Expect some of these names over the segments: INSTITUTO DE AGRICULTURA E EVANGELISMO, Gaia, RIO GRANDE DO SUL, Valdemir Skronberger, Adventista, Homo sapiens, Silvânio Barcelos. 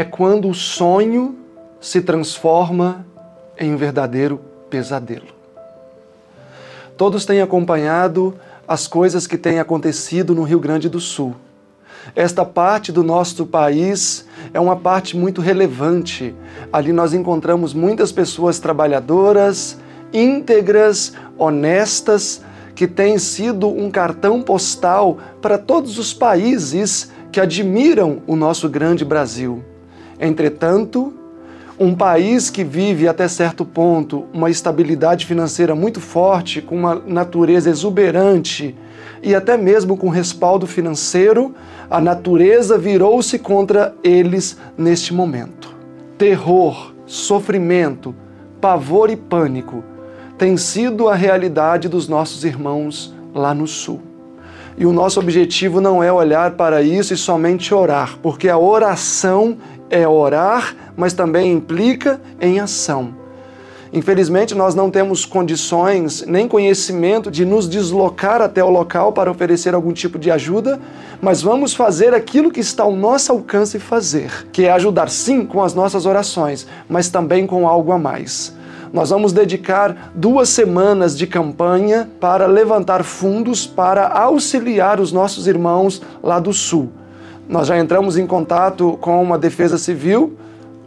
é quando o sonho se transforma em um verdadeiro pesadelo. Todos têm acompanhado as coisas que têm acontecido no Rio Grande do Sul. Esta parte do nosso país é uma parte muito relevante. Ali nós encontramos muitas pessoas trabalhadoras, íntegras, honestas, que têm sido um cartão postal para todos os países que admiram o nosso grande Brasil. Entretanto, um país que vive até certo ponto uma estabilidade financeira muito forte, com uma natureza exuberante e até mesmo com respaldo financeiro, a natureza virou-se contra eles neste momento. Terror, sofrimento, pavor e pânico tem sido a realidade dos nossos irmãos lá no Sul. E o nosso objetivo não é olhar para isso e somente orar, porque a oração é orar, mas também implica em ação. Infelizmente, nós não temos condições nem conhecimento de nos deslocar até o local para oferecer algum tipo de ajuda, mas vamos fazer aquilo que está ao nosso alcance fazer, que é ajudar sim com as nossas orações, mas também com algo a mais. Nós vamos dedicar 2 semanas de campanha para levantar fundos para auxiliar os nossos irmãos lá do Sul. Nós já entramos em contato com uma defesa civil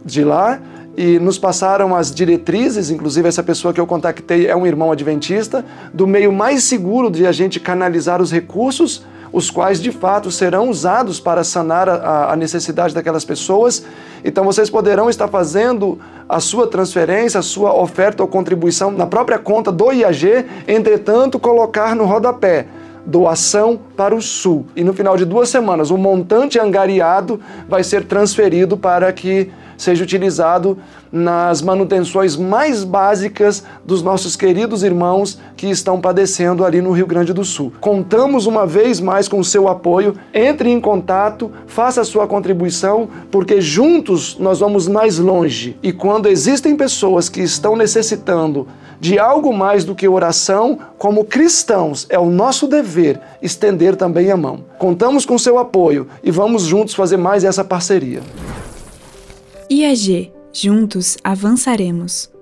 de lá e nos passaram as diretrizes, inclusive essa pessoa que eu contactei é um irmão adventista, do meio mais seguro de a gente canalizar os recursos, os quais de fato serão usados para sanar a necessidade daquelas pessoas. Então vocês poderão estar fazendo a sua transferência, a sua oferta ou contribuição na própria conta do IAG, entretanto colocar no rodapé: doação para o Sul. E no final de 2 semanas, o montante angariado vai ser transferido para que seja utilizado nas manutenções mais básicas dos nossos queridos irmãos que estão padecendo ali no Rio Grande do Sul. Contamos uma vez mais com o seu apoio. Entre em contato, faça a sua contribuição, porque juntos nós vamos mais longe. E quando existem pessoas que estão necessitando de algo mais do que oração, como cristãos, é o nosso dever estender também a mão. Contamos com seu apoio e vamos juntos fazer mais essa parceria. IAG. Juntos avançaremos.